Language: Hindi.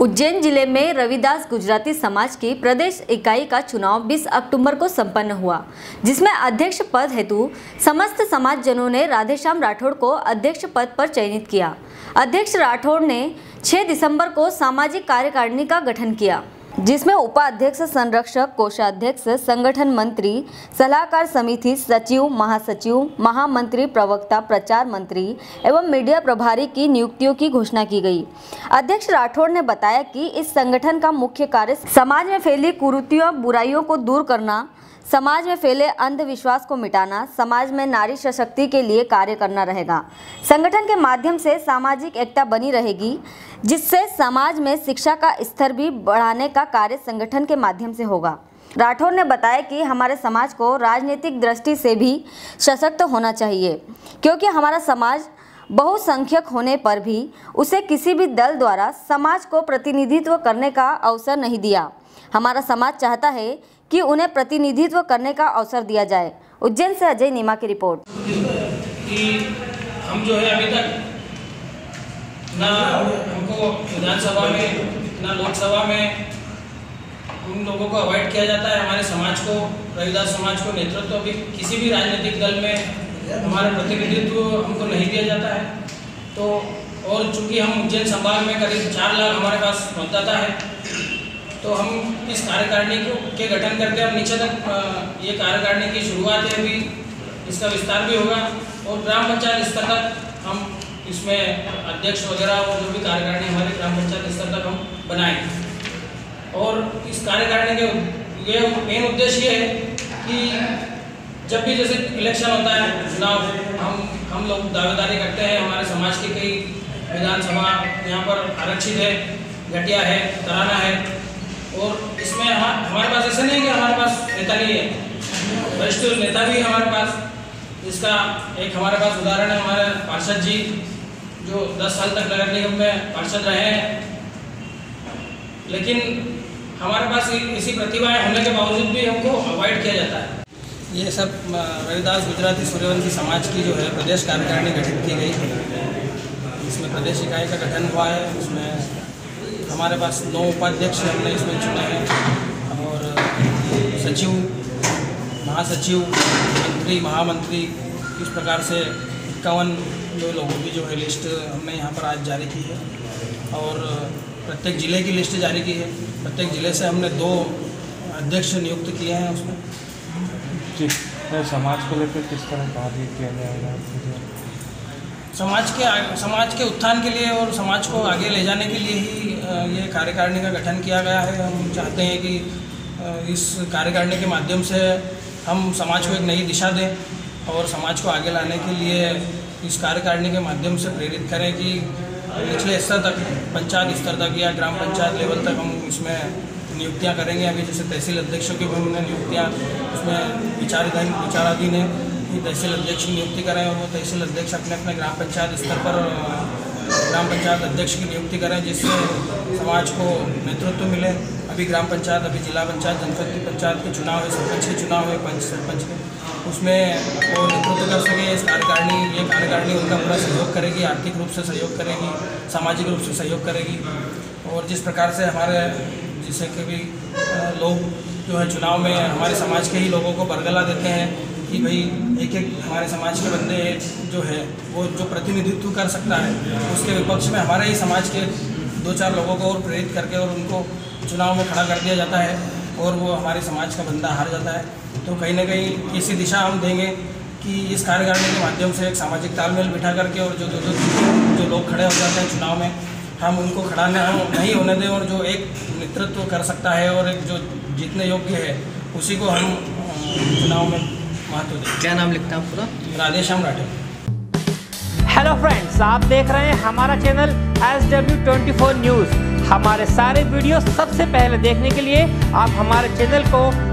उज्जैन जिले में रविदास गुजराती समाज की प्रदेश इकाई का चुनाव 20 अक्टूबर को संपन्न हुआ, जिसमें अध्यक्ष पद हेतु समस्त समाजजनों ने राधेश्याम राठौड़ को अध्यक्ष पद पर चयनित किया। अध्यक्ष राठौड़ ने 6 दिसंबर को सामाजिक कार्यकारिणी का गठन किया, जिसमें उपाध्यक्ष, संरक्षक, कोषाध्यक्ष, संगठन मंत्री, सलाहकार समिति सचिव, महासचिव, महामंत्री, प्रवक्ता, प्रचार मंत्री एवं मीडिया प्रभारी की नियुक्तियों की घोषणा की गई। अध्यक्ष राठौड़ ने बताया कि इस संगठन का मुख्य कार्य समाज में फैली कुरीतियों, बुराइयों को दूर करना, समाज में फैले अंधविश्वास को मिटाना, समाज में नारी सशक्ति के लिए कार्य करना रहेगा। संगठन के माध्यम से सामाजिक एकता बनी रहेगी, जिससे समाज में शिक्षा का स्तर भी बढ़ाने का कार्य संगठन के माध्यम से होगा। राठौड़ ने बताया कि हमारे समाज को राजनीतिक दृष्टि से भी सशक्त होना चाहिए, क्योंकि हमारा समाज बहुसंख्यक होने पर भी उसे किसी भी दल द्वारा समाज को प्रतिनिधित्व करने का अवसर नहीं दिया। हमारा समाज चाहता है कि उन्हें प्रतिनिधित्व करने का अवसर दिया जाए। उज्जैन से अजय नीमा की रिपोर्ट। कि हम जो है अभी तक ना हमको विधानसभा में ना लोकसभा में उन लोगों को अवॉइड किया जाता है। हमारे समाज को, रविदास समाज को नेतृत्व अभी किसी भी राजनीतिक दल में हमारा प्रतिनिधित्व हमको नहीं दिया जाता है। तो और चूँकि हम उज्जैन संभाग में करीब 4 लाख हमारे पास मतदाता है, तो हम इस कार्यकारिणी के गठन करके अब नीचे तक ये कार्यकारिणी की शुरुआत है। अभी इसका विस्तार भी होगा और ग्राम पंचायत स्तर तक हम इसमें अध्यक्ष वगैरह और जो भी कार्यकारिणी हमारे ग्राम पंचायत स्तर तक हम बनाएंगे। और इस कार्यकारिणी के ये मेन उद्देश्य ये है कि जब भी जैसे इलेक्शन होता है, चुनाव, हम लोग दावेदारी करते हैं। हमारे समाज की कई विधानसभा यहाँ पर आरक्षित है, घटिया है, तराना है, और इसमें हमारे पास ऐसा नहीं कि हमारे पास नेता नहीं है, वरिष्ठ नेता भी हमारे पास। इसका एक हमारे पास उदाहरण है हमारे पार्षद जी, जो 10 साल तक नगर निगम में पार्षद रहे हैं, लेकिन हमारे पास ऐसी प्रतिभाएं होने के बावजूद भी हमको अवॉइड किया जाता है। ये सब रविदास गुजराती सूर्यवंशी समाज की जो है प्रदेश कार्यकारिणी गठित की गई, इसमें प्रदेश इकाई का गठन हुआ है। उसमें हमारे पास 9 उपाध्यक्ष हमने इसमें चुने हैं, और सचिव, महासचिव, मंत्री, महामंत्री, इस प्रकार से 51 जो लोगों की जो है लिस्ट हमने यहाँ पर आज जारी की है। और प्रत्येक ज़िले की लिस्ट जारी की है, प्रत्येक ज़िले से हमने 2 अध्यक्ष नियुक्त किए हैं। उसमें समाज को लेकर किस तरह कार्य किया जाएगा? समाज के उत्थान के लिए और समाज को आगे ले जाने के लिए ही ये कार्यकारिणी का गठन किया गया है। हम चाहते हैं कि इस कार्यकारिणी के माध्यम से हम समाज को एक नई दिशा दें और समाज को आगे लाने के लिए इस कार्यकारिणी के माध्यम से प्रेरित करें कि निचले स्तर तक, पंचायत स्तर तक या ग्राम पंचायत लेवल तक हम इसमें नियुक्तियाँ करेंगे। अभी जैसे तहसील अध्यक्षों की भी हमने नियुक्तियाँ उसमें विचाराधीन है कि तहसील अध्यक्ष की नियुक्ति करें, और वो तहसील अध्यक्ष अपने अपने ग्राम पंचायत स्तर पर ग्राम पंचायत अध्यक्ष की नियुक्ति करें, जिससे समाज को नेतृत्व मिले। अभी ग्राम पंचायत, अभी जिला पंचायत, जनपद पंचायत के चुनाव है, सरपंच के चुनाव है, पंच सरपंच के, उसमें वो नेतृत्व कर सके। इस कार्यकारिणी, ये कार्यकारिणी उनका पूरा सहयोग करेगी, आर्थिक रूप से सहयोग करेगी, सामाजिक रूप से सहयोग करेगी। और जिस प्रकार से हमारे जिससे कि भी लोग जो है चुनाव में हमारे समाज के ही लोगों को बरगला देते हैं कि भाई एक हमारे समाज के बंदे जो है वो जो प्रतिनिधित्व कर सकता है, उसके विपक्ष में हमारे ही समाज के 2-4 लोगों को और प्रेरित करके और उनको चुनाव में खड़ा कर दिया जाता है, और वो हमारे समाज का बंदा हार जाता है। तो कहीं ना कहीं ऐसी दिशा हम देंगे कि इस कार्यकारिणी के माध्यम से एक सामाजिक तालमेल बिठा करके और जो लोग खड़े हो जाते हैं चुनाव में, हम उनको खड़ा नहीं होने दें, और जो एक नेतृत्व कर सकता है और एक जो जीतने योग्य है उसी को हम चुनाव में महत्व दें। क्या नाम लिखता हूँ पूरा? राधेश्याम राठौड़। हेलो फ्रेंड्स, आप देख रहे हैं हमारा चैनल SW 24 न्यूज़। हमारे सारे वीडियो सबसे पहले देखने के लिए आप हमारे चैनल को